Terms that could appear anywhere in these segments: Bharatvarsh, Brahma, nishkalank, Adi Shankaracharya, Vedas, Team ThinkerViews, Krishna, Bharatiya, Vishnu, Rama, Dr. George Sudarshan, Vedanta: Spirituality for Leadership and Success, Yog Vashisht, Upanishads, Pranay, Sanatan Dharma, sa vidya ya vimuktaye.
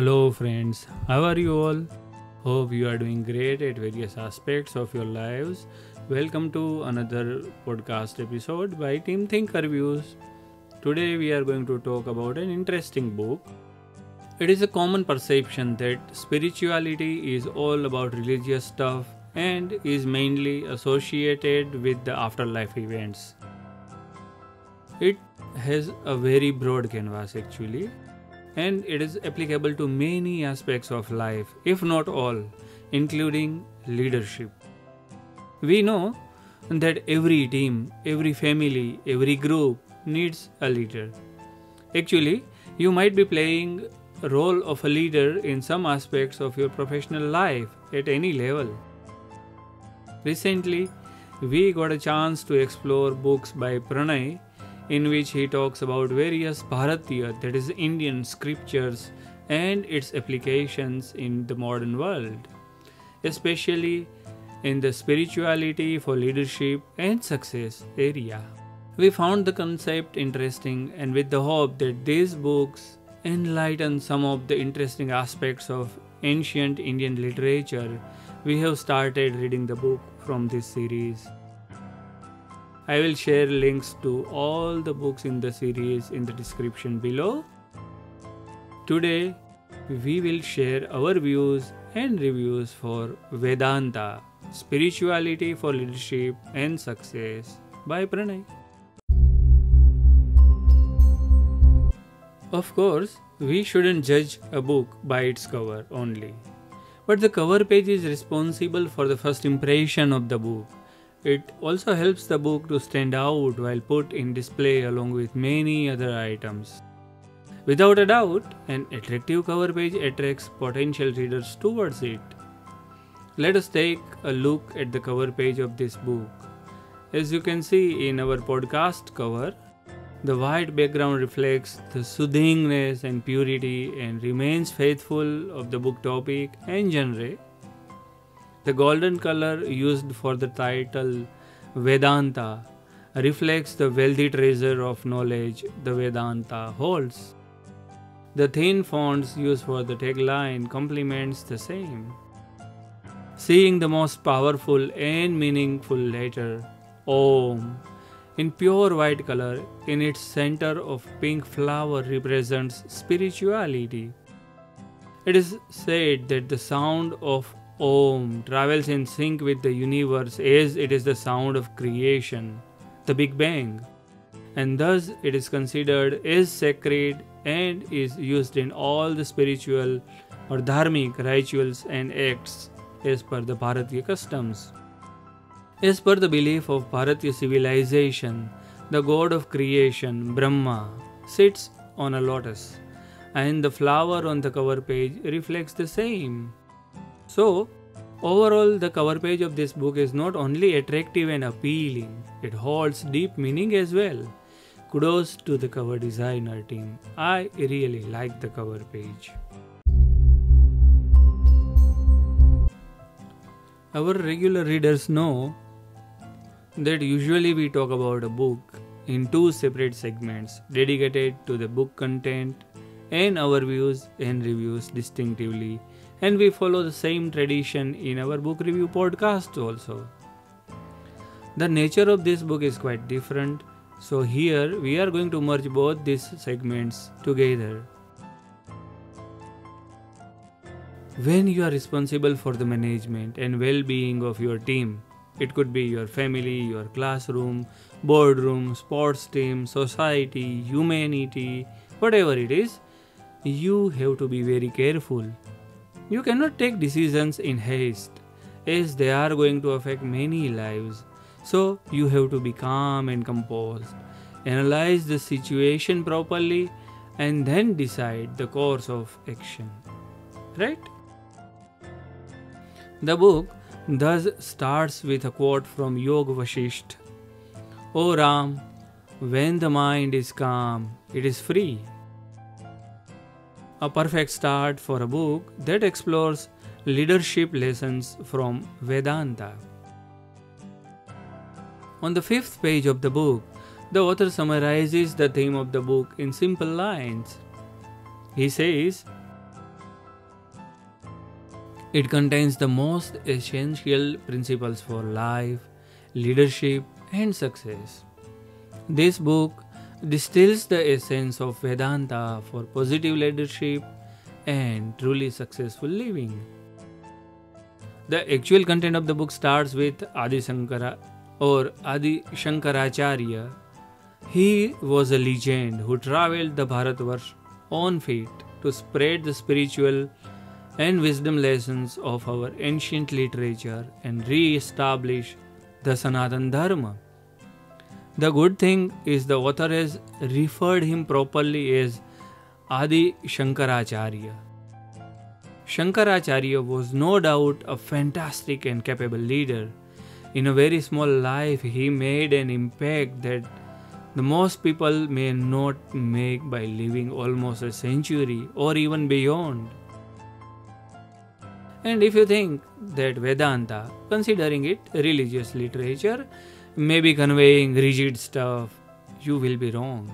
Hello friends, how are you all? Hope you are doing great at various aspects of your lives. Welcome to another podcast episode by Team ThinkerViews. Today we are going to talk about an interesting book. It is a common perception that spirituality is all about religious stuff and is mainly associated with the afterlife events. It has a very broad canvas actually, and it is applicable to many aspects of life, if not all, including leadership. We know that every team, every family, every group needs a leader. Actually, you might be playing the role of a leader in some aspects of your professional life at any level. Recently, we got a chance to explore books by Pranay, in which he talks about various Bharatiya, that is Indian scriptures, and its applications in the modern world, especially in the spirituality for leadership and success area. We found the concept interesting, and with the hope that these books enlighten some of the interesting aspects of ancient Indian literature, we have started reading the book from this series. I will share links to all the books in the series in the description below. Today, we will share our views and reviews for Vedanta: Spirituality for Leadership and Success by Pranay. Of course, we shouldn't judge a book by its cover only, but the cover page is responsible for the first impression of the book. It also helps the book to stand out while put in display along with many other items. Without a doubt, an attractive cover page attracts potential readers towards it. Let us take a look at the cover page of this book. As you can see in our podcast cover, the white background reflects the soothingness and purity and remains faithful of the book topic and genre. The golden color used for the title Vedanta reflects the wealthy treasure of knowledge the Vedanta holds. The thin fonts used for the tagline complements the same. Seeing the most powerful and meaningful letter, Om, in pure white color in its center of pink flower represents spirituality. It is said that the sound of Om travels in sync with the universe, as it is the sound of creation, the Big Bang, and thus it is considered as sacred and is used in all the spiritual or dharmic rituals and acts as per the Bharatiya customs. As per the belief of Bharatiya civilization, the god of creation, Brahma, sits on a lotus, and the flower on the cover page reflects the same. So, overall, the cover page of this book is not only attractive and appealing, it holds deep meaning as well. Kudos to the cover designer team. I really like the cover page. Our regular readers know that usually we talk about a book in two separate segments dedicated to the book content and our views and reviews distinctively. And we follow the same tradition in our book review podcast also. The nature of this book is quite different, so here we are going to merge both these segments together. When you are responsible for the management and well-being of your team, it could be your family, your classroom, boardroom, sports team, society, humanity, whatever it is, you have to be very careful. You cannot take decisions in haste, as they are going to affect many lives. So you have to be calm and composed, analyze the situation properly, and then decide the course of action. Right? The book thus starts with a quote from Yog Vashisht. O Ram, when the mind is calm, it is free. A perfect start for a book that explores leadership lessons from Vedanta. On the fifth page of the book, the author summarizes the theme of the book in simple lines. He says, It contains the most essential principles for life, leadership, and success. This book distills the essence of Vedanta for positive leadership and truly successful living. The actual content of the book starts with Adi Shankaracharya. He was a legend who travelled the Bharatvarsh on feet to spread the spiritual and wisdom lessons of our ancient literature and re-establish the Sanatan Dharma. The good thing is the author has referred him properly as Adi Shankaracharya. Shankaracharya was no doubt a fantastic and capable leader. In a very small life, he made an impact that the most people may not make by living almost a century or even beyond. And if you think that Vedanta, considering it religious literature, may be conveying rigid stuff, you will be wrong.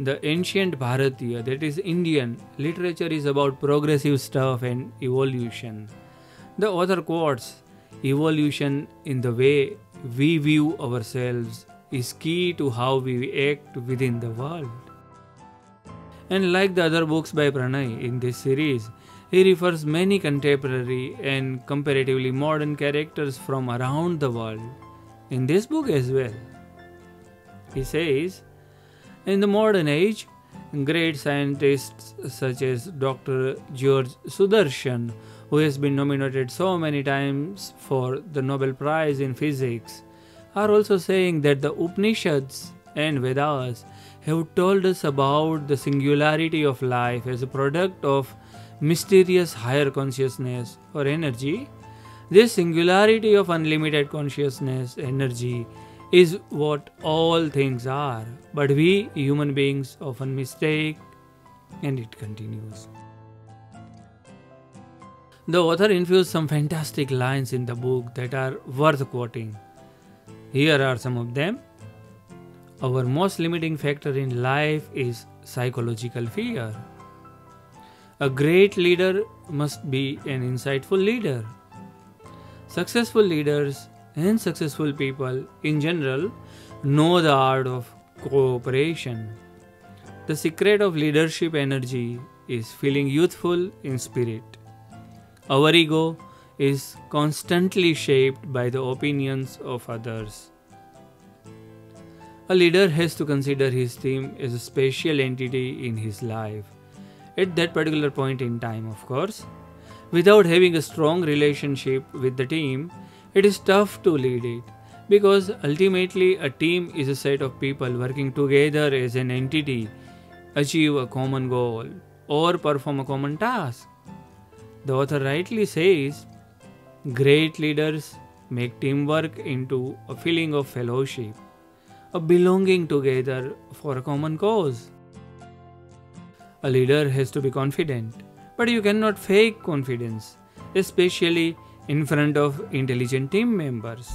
The ancient Bharatiya, that is Indian, literature is about progressive stuff and evolution. The author quotes, "Evolution in the way we view ourselves is key to how we act within the world." And like the other books by Pranay in this series, he refers many contemporary and comparatively modern characters from around the world in this book as well. He says, in the modern age, great scientists such as Dr. George Sudarshan, who has been nominated so many times for the Nobel Prize in Physics, are also saying that the Upanishads and Vedas have told us about the singularity of life as a product of mysterious higher consciousness or energy. This singularity of unlimited consciousness energy is what all things are, but we human beings often mistake. And it continues. The author infused some fantastic lines in the book that are worth quoting. Here are some of them. Our most limiting factor in life is psychological fear. A great leader must be an insightful leader. Successful leaders and successful people in general know the art of cooperation. The secret of leadership energy is feeling youthful in spirit. Our ego is constantly shaped by the opinions of others. A leader has to consider his team as a special entity in his life. At that particular point in time, of course. Without having a strong relationship with the team, it is tough to lead it, because ultimately a team is a set of people working together as an entity, achieve a common goal, or perform a common task. The author rightly says, great leaders make teamwork into a feeling of fellowship, a belonging together for a common cause. A leader has to be confident, but you cannot fake confidence, especially in front of intelligent team members.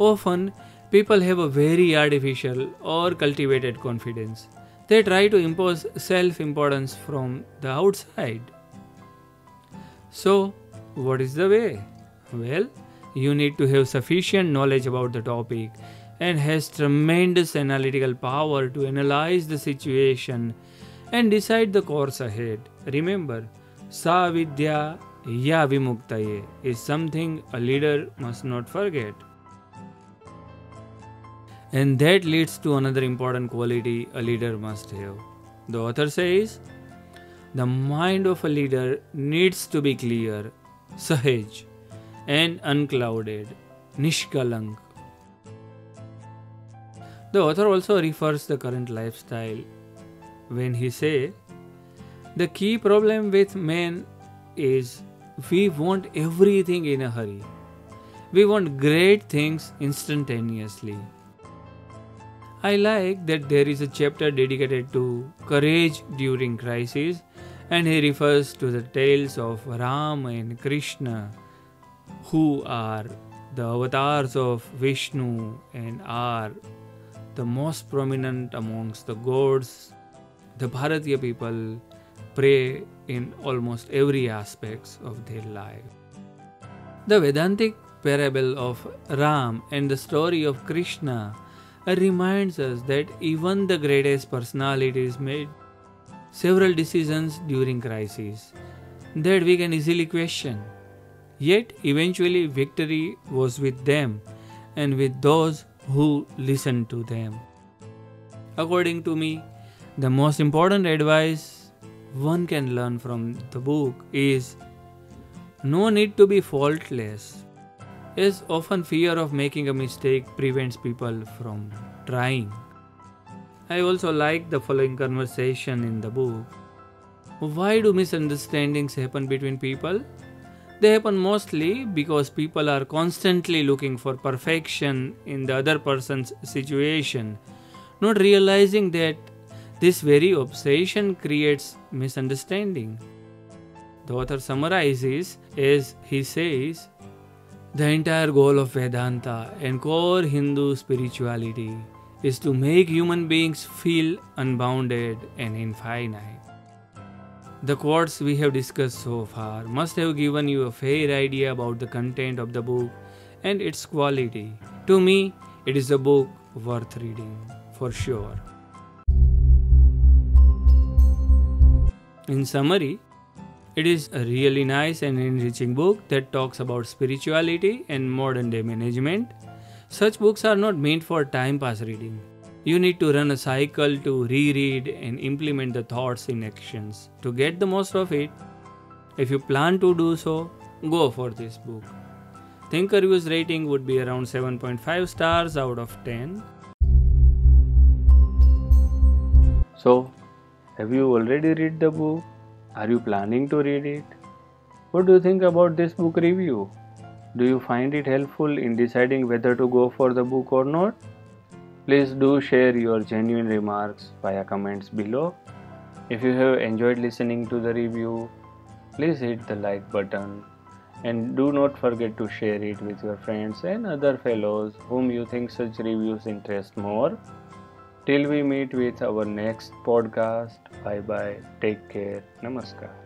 Often, people have a very artificial or cultivated confidence. They try to impose self-importance from the outside. So, what is the way? Well, you need to have sufficient knowledge about the topic and has tremendous analytical power to analyze the situation and decide the course ahead. Remember, sa vidya ya vimuktaye is something a leader must not forget. And that leads to another important quality a leader must have. The author says, the mind of a leader needs to be clear, sahaj, and unclouded, nishkalank. The author also refers the current lifestyle when he says, the key problem with men is we want everything in a hurry. We want great things instantaneously. I like that there is a chapter dedicated to courage during crisis, and he refers to the tales of Rama and Krishna, who are the avatars of Vishnu and are the most prominent amongst the gods the Bharatiya people pray in almost every aspect of their life. The Vedantic parable of Ram and the story of Krishna reminds us that even the greatest personalities made several decisions during crises that we can easily question. Yet eventually victory was with them and with those who listened to them. According to me, the most important advice one can learn from the book is no need to be faultless, as often fear of making a mistake prevents people from trying. I also like the following conversation in the book. Why do misunderstandings happen between people? They happen mostly because people are constantly looking for perfection in the other person's situation, not realizing that this very obsession creates misunderstanding. The author summarizes as he says, "The entire goal of Vedanta and core Hindu spirituality is to make human beings feel unbounded and infinite. The quotes we have discussed so far must have given you a fair idea about the content of the book and its quality. To me, it is a book worth reading, for sure." In summary, it is a really nice and enriching book that talks about spirituality and modern day management. Such books are not meant for time pass reading. You need to run a cycle to reread and implement the thoughts in actions to get the most of it. If you plan to do so, go for this book. ThinkerViews rating would be around 7.5 stars out of 10. So, have you already read the book? Are you planning to read it? What do you think about this book review? Do you find it helpful in deciding whether to go for the book or not? Please do share your genuine remarks via comments below. If you have enjoyed listening to the review, please hit the like button and do not forget to share it with your friends and other fellows whom you think such reviews interest more. Till we meet with our next podcast, bye bye, take care, namaskar.